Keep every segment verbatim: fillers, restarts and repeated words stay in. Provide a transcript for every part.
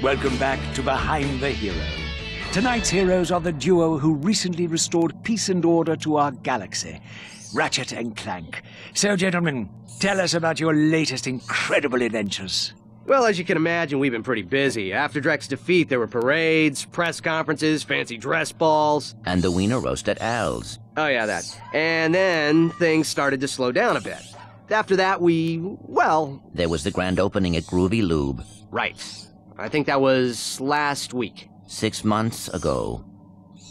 Welcome back to Behind the Hero. Tonight's heroes are the duo who recently restored peace and order to our galaxy, Ratchet and Clank. So, gentlemen, tell us about your latest incredible adventures. Well, as you can imagine, we've been pretty busy. After Drek's defeat, there were parades, press conferences, fancy dress balls. And the wiener roast at Al's. Oh, yeah, that. And then things started to slow down a bit. After that, we, well... There was the grand opening at Groovy Lube. Right. I think that was last week. Six months ago.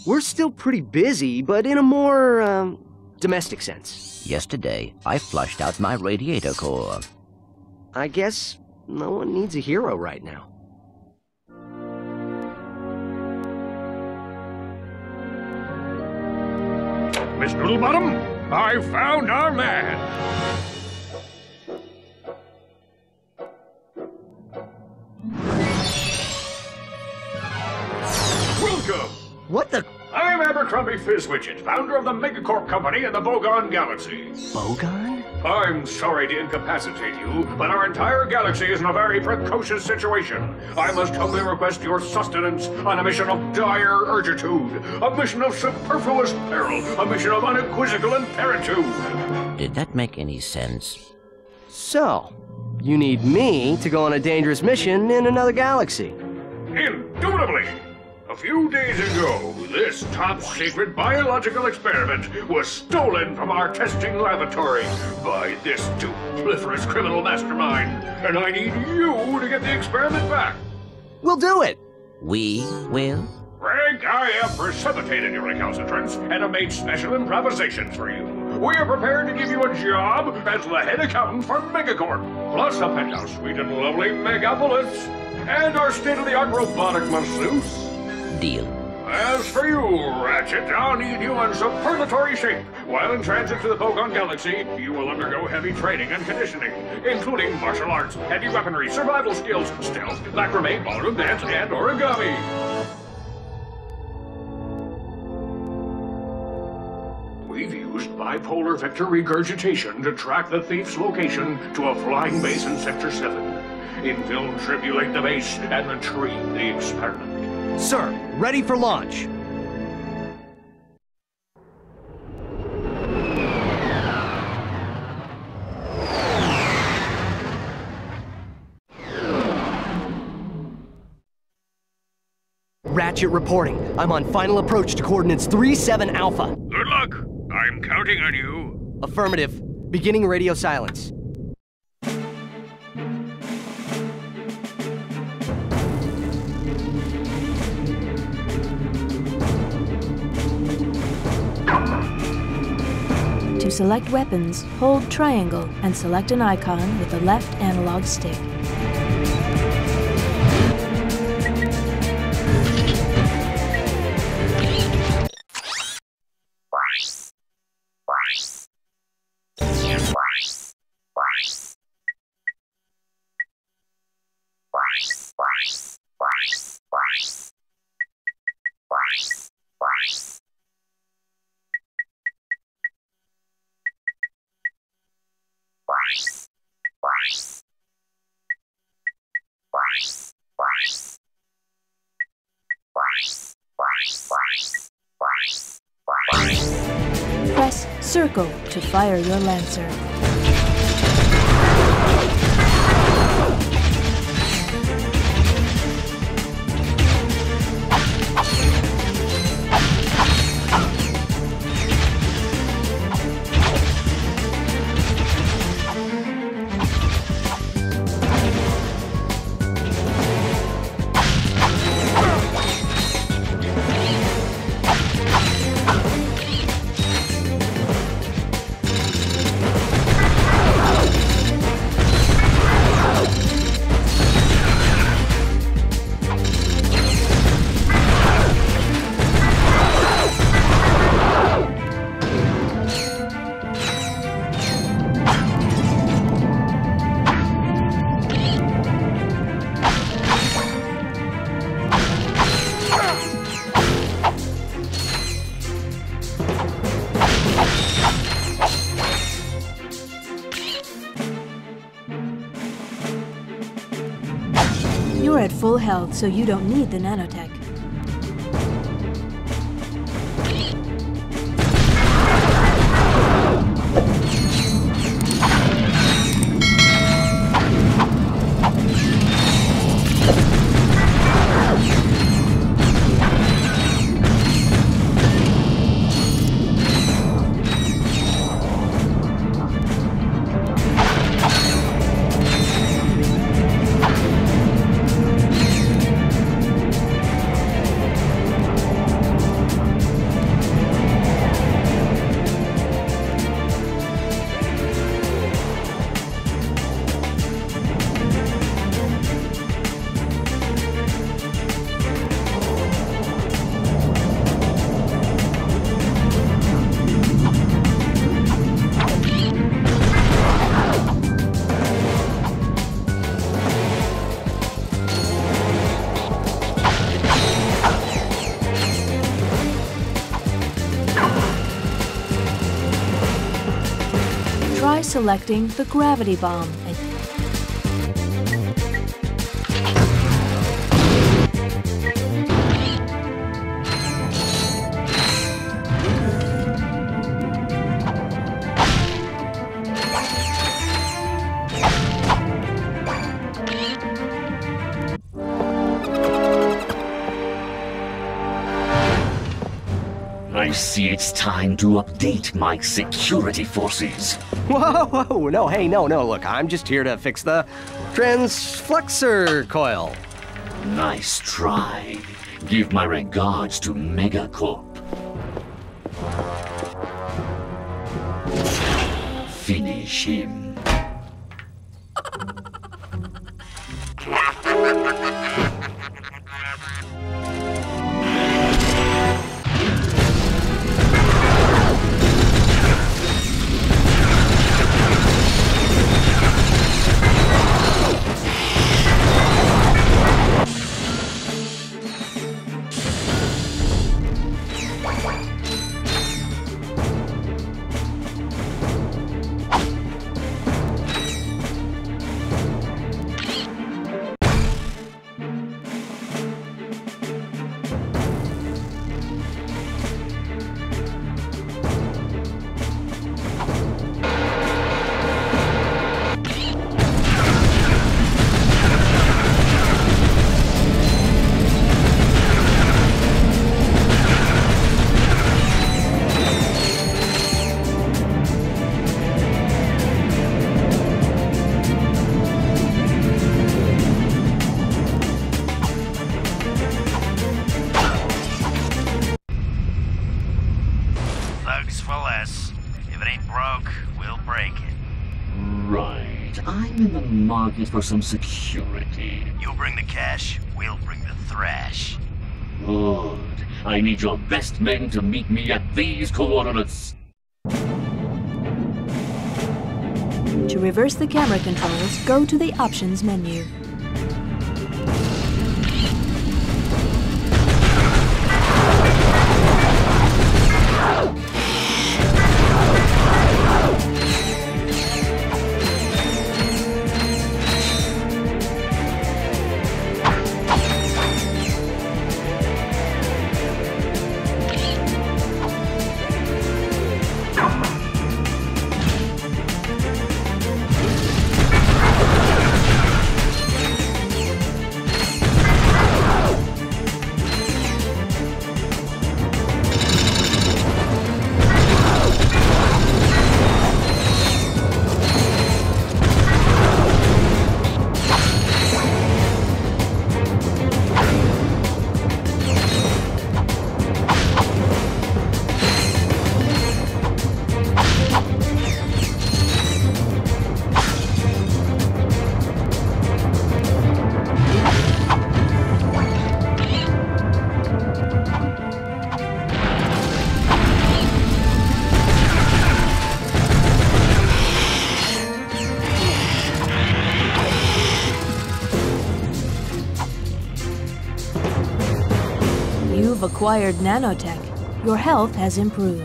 We're still pretty busy, but in a more, um, domestic sense. Yesterday, I flushed out my radiator core. I guess no one needs a hero right now. Miss Noodlebottom, I found our man! What the? I'm Abercrombie Fizzwidget, founder of the Megacorp company in the Bogon Galaxy. Bogon? I'm sorry to incapacitate you, but our entire galaxy is in a very precocious situation. I must humbly request your sustenance on a mission of dire urgitude, a mission of superfluous peril, a mission of unequivocal imperitude. Did that make any sense? So, you need me to go on a dangerous mission in another galaxy. Indubitably. A few days ago, this top-secret biological experiment was stolen from our testing laboratory by this dupliferous criminal mastermind, and I need you to get the experiment back. We'll do it. We will? Frank, I have precipitated your recalcitrance and have made special improvisations for you. We are prepared to give you a job as the head accountant for Megacorp, plus a penthouse suite in lovely Megapolis, and our state-of-the-art robotic masseuse. Deal. As for you, Ratchet, I'll need you in superlatory shape. While in transit to the Bogon Galaxy, you will undergo heavy training and conditioning, including martial arts, heavy weaponry, survival skills, stealth, macrame, ballroom dance, and origami. We've used bipolar vector regurgitation to track the thief's location to a flying base in Sector seven. Infiltrate the base and retrieve the experiment. Sir, ready for launch. Ratchet reporting. I'm on final approach to coordinates three seven alpha. Good luck. I'm counting on you. Affirmative. Beginning radio silence. To select weapons, hold triangle and select an icon with the left analog stick. Price, price, price, price, price, price, price, price, price. Press circle to fire your Lancer. handheld, so you don't need the nanotech. Selecting the Gravity Bomb. I see it's time to update my security forces. Whoa, whoa, no, hey, no, no, look, I'm just here to fix the transflexer coil. Nice try. Give my regards to Megacorp. Finish him. For some security. You bring the cash, we'll bring the thrash. Good. I need your best men to meet me at these coordinates. To reverse the camera controls, go to the options menu. Acquired nanotech, your health has improved.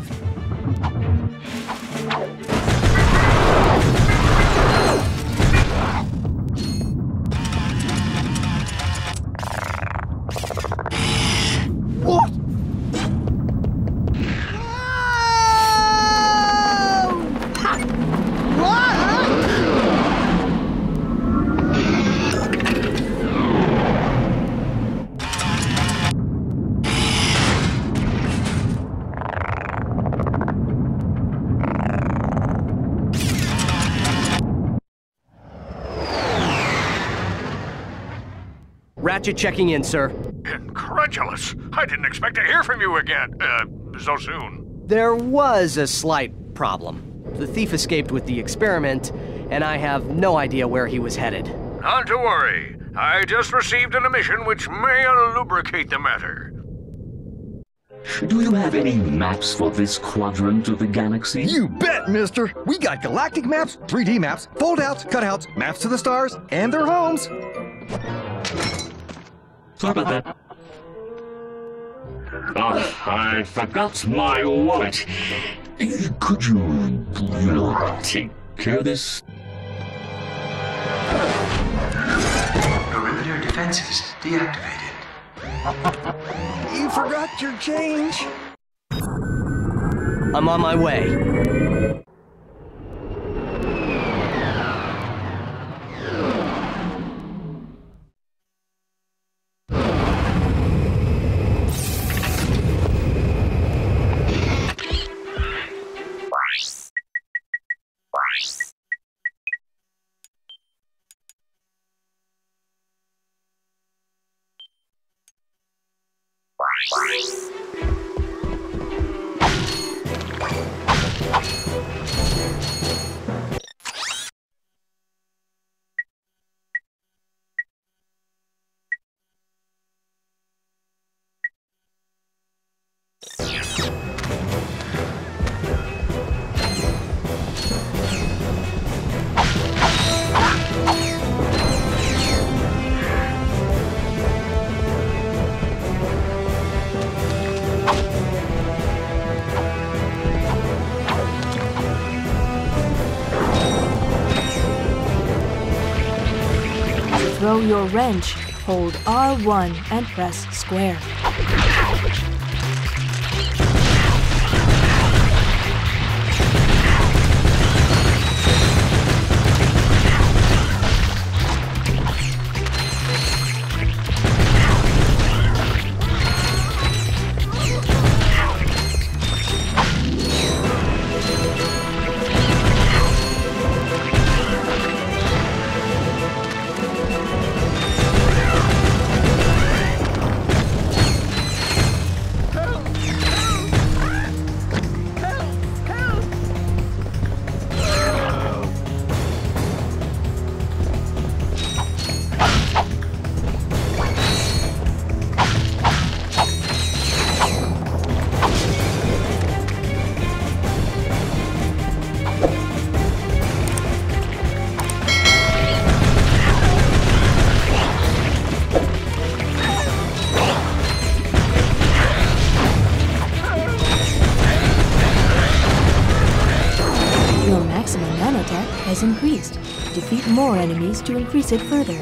Ratchet checking in, sir. Incredulous. I didn't expect to hear from you again, uh, so soon. There was a slight problem. The thief escaped with the experiment, and I have no idea where he was headed. Not to worry. I just received an emission which may lubricate the matter. Do you have any maps for this quadrant of the galaxy? You bet, mister! We got galactic maps, three D maps, fold-outs, cutouts, maps to the stars, and their homes! Sorry about that. Ah, I forgot my wallet. Could you, you know, take care of this? Perimeter defenses deactivated. You forgot your change. I'm on my way. Throw your wrench, hold R one and press square. Increased. Defeat more enemies to increase it further.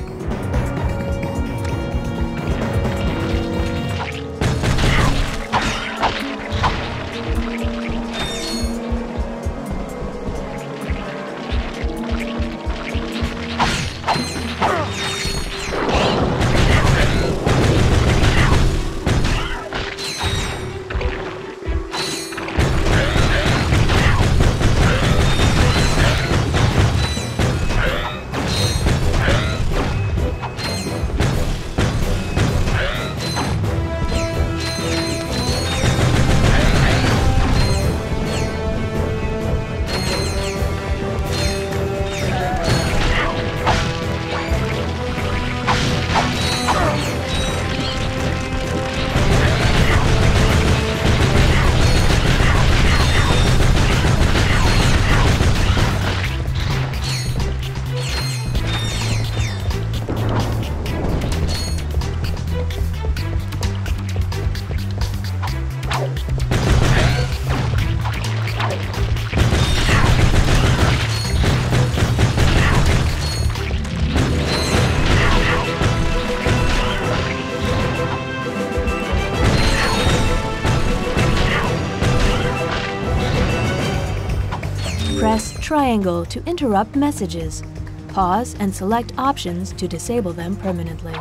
Triangle to interrupt messages. Pause and select options to disable them permanently.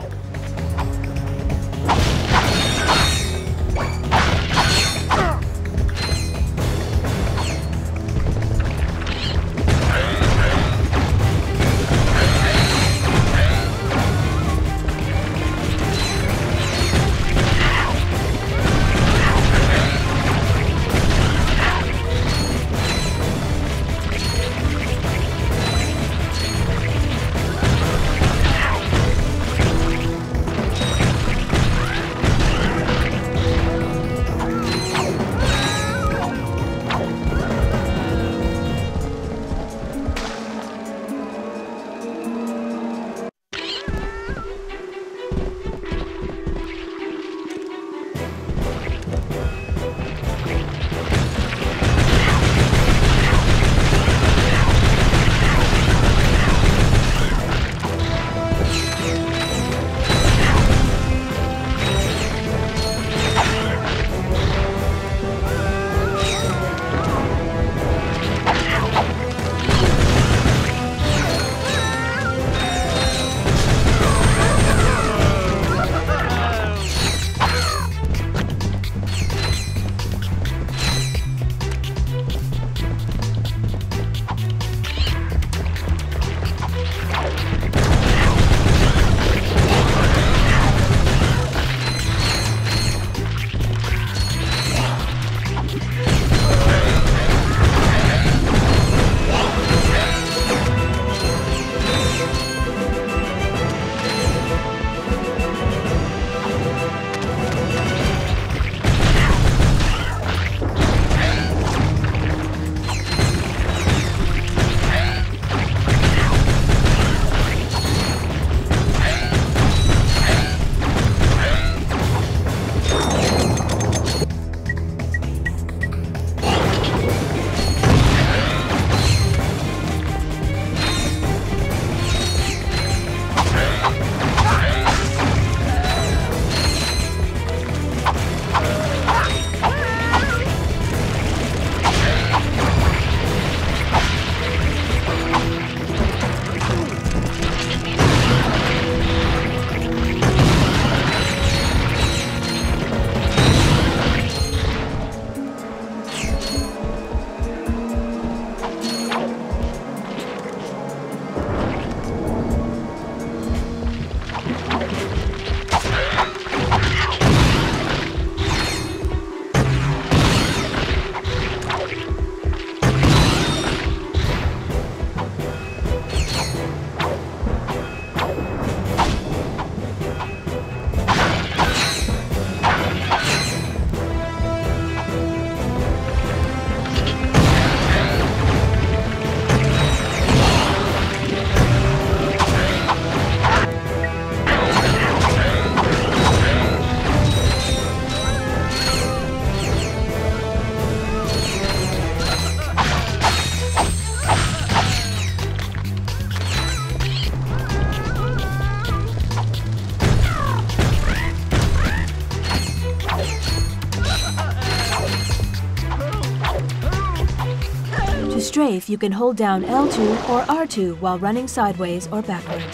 strafe, you can hold down L two or R two while running sideways or backwards.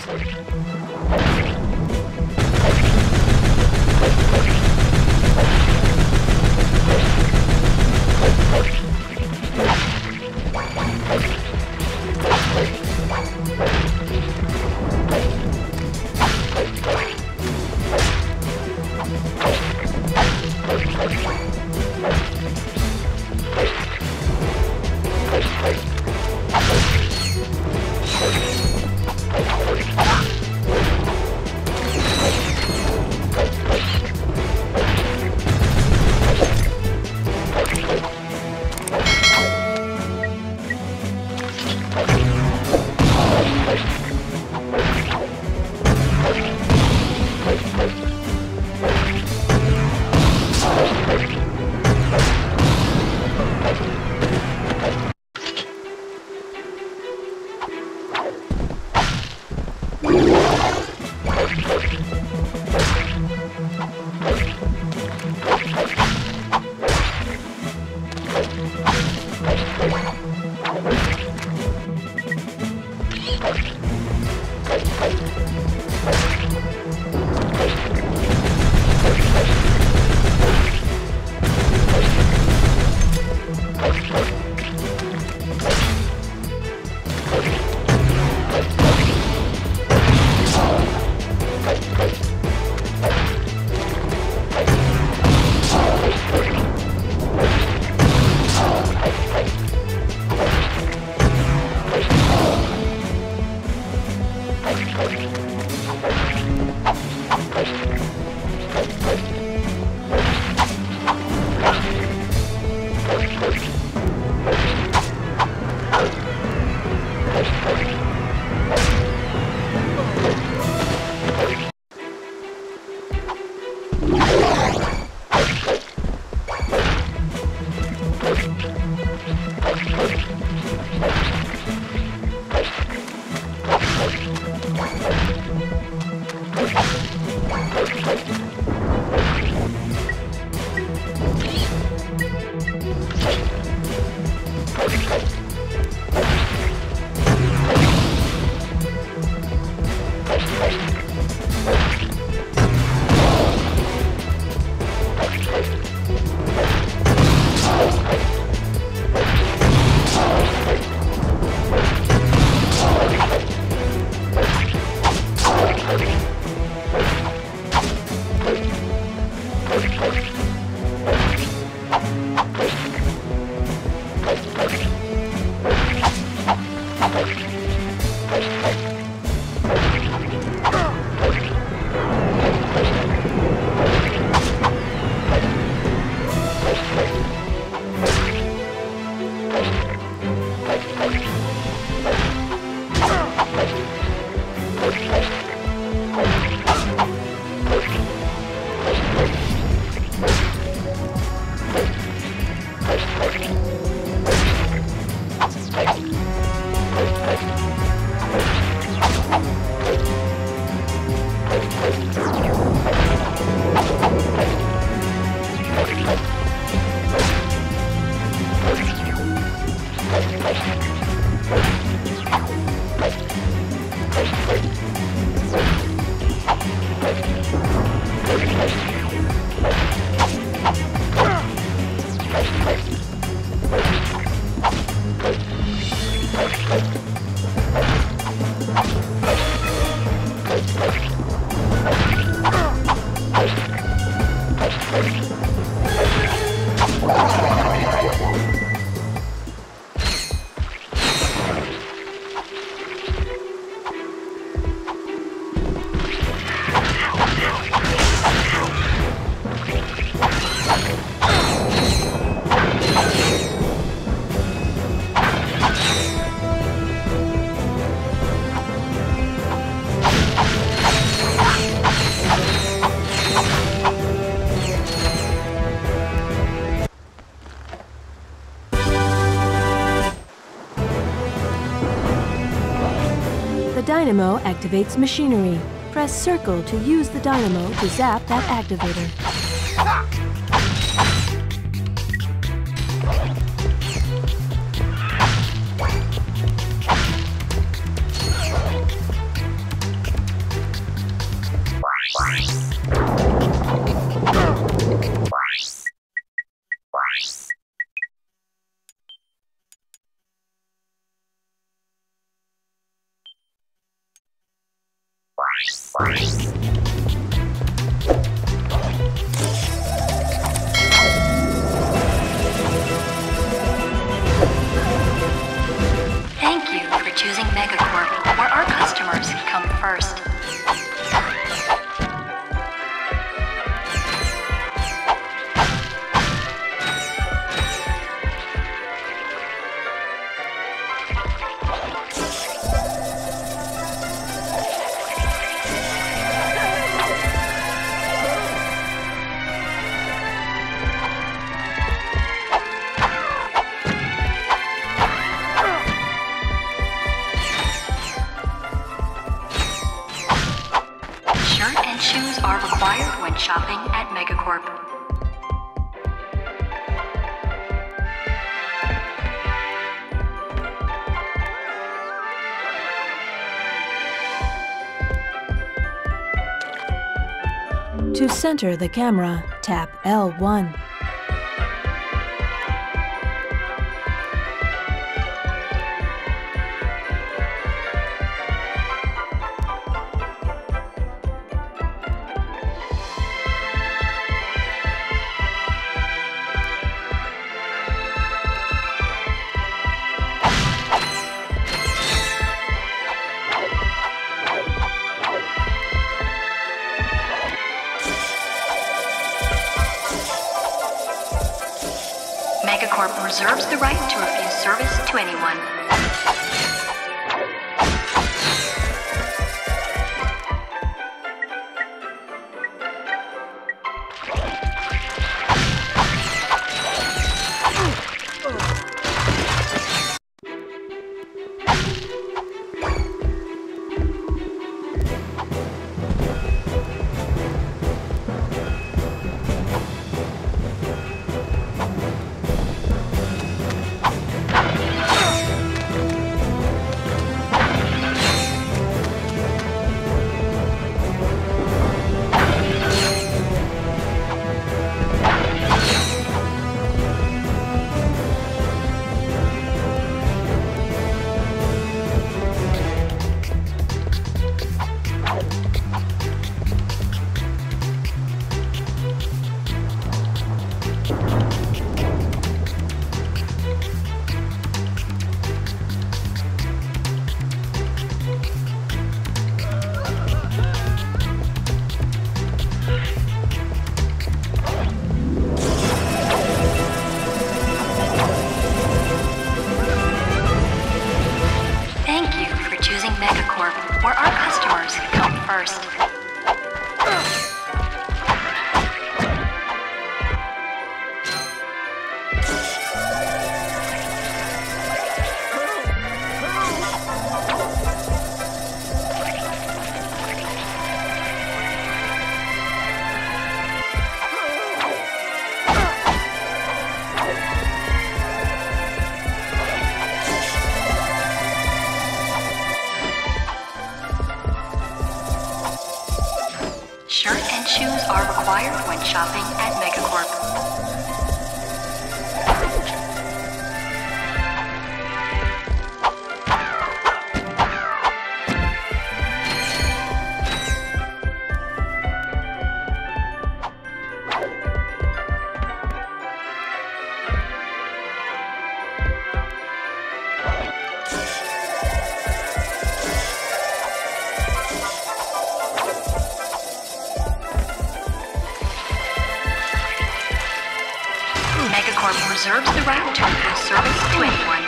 Dynamo activates machinery. Press circle to use the dynamo to zap that activator. Thank you for choosing Megacorp, where our customers come first. To center the camera, tap L one. Reserves the right to refuse service to anyone. Shopping at Megacorp. Reserves the right to refuse service to anyone.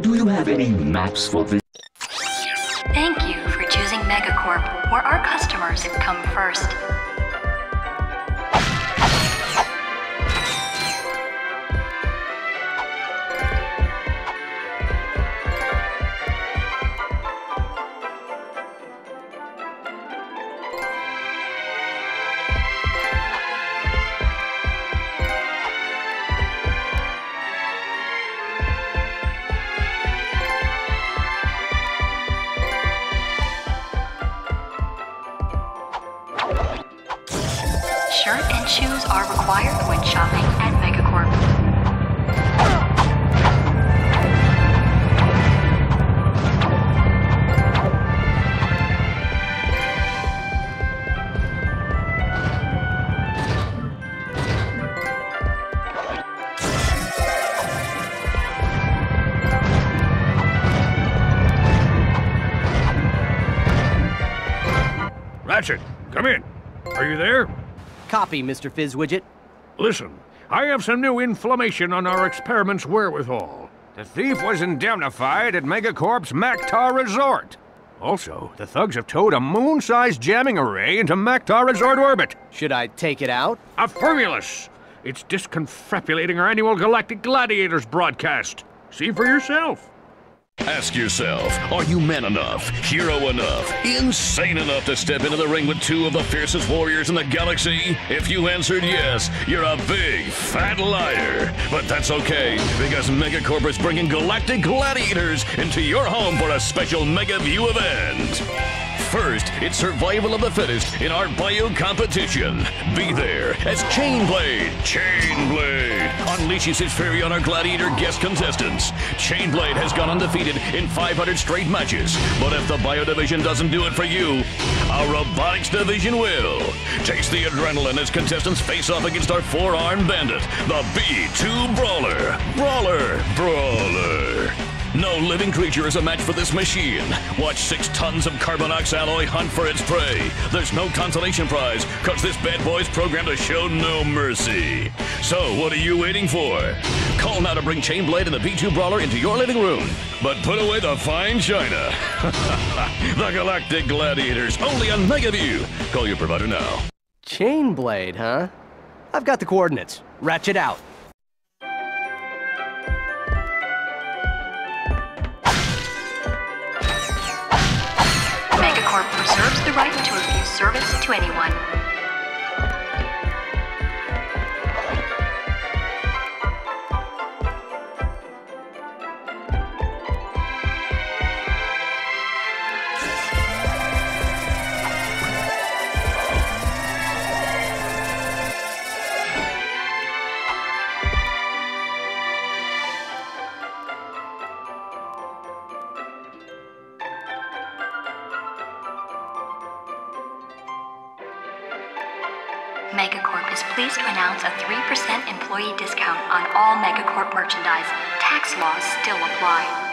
Do you have any maps for this? Thank you for choosing Megacorp, where our customers come first. Shoes are required when shopping at Megacorp. Ratchet, come in. Are you there? Copy, Mister Fizzwidget. Listen, I have some new information on our experiment's wherewithal. The thief was indemnified at Megacorp's Maktar Resort. Also, the thugs have towed a moon-sized jamming array into Maktar Resort orbit. Should I take it out? Affirmulous! It's disconfabulating our annual Galactic Gladiators broadcast. See for yourself. Ask yourself, are you man enough, hero enough, insane enough to step into the ring with two of the fiercest warriors in the galaxy? If you answered yes, you're a big, fat liar. But that's okay, because Megacorp is bringing Galactic Gladiators into your home for a special Megaview event. First, it's survival of the fittest in our bio competition. Be there as Chainblade. Chainblade unleashes his fury on our gladiator guest contestants. Chainblade has gone undefeated in five hundred straight matches, but if the bio division doesn't do it for you, our robotics division will. Chase the adrenaline as contestants face off against our four-armed bandit, the B two Brawler. Brawler, Brawler. No living creature is a match for this machine. Watch six tons of carbonox alloy hunt for its prey. There's no consolation prize, because this bad boy's programmed to show no mercy. So what are you waiting for? Call now to bring Chainblade and the B two Brawler into your living room. But put away the fine china. The Galactic Gladiators, only on Megaview. Call your provider now. Chainblade, huh? I've got the coordinates. Ratchet out. Megacorp preserves the right to refuse service to anyone. Megacorp is pleased to announce a three percent employee discount on all Megacorp merchandise. Tax laws still apply.